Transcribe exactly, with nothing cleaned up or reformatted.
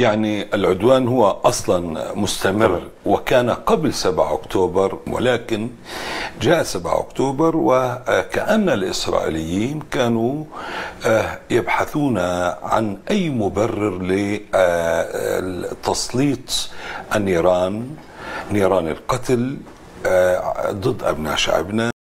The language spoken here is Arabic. يعني العدوان هو أصلا مستمر وكان قبل سبعة أكتوبر، ولكن جاء سبعة أكتوبر وكأن الإسرائيليين كانوا يبحثون عن أي مبرر لتسليط النيران، نيران القتل ضد أبناء شعبنا.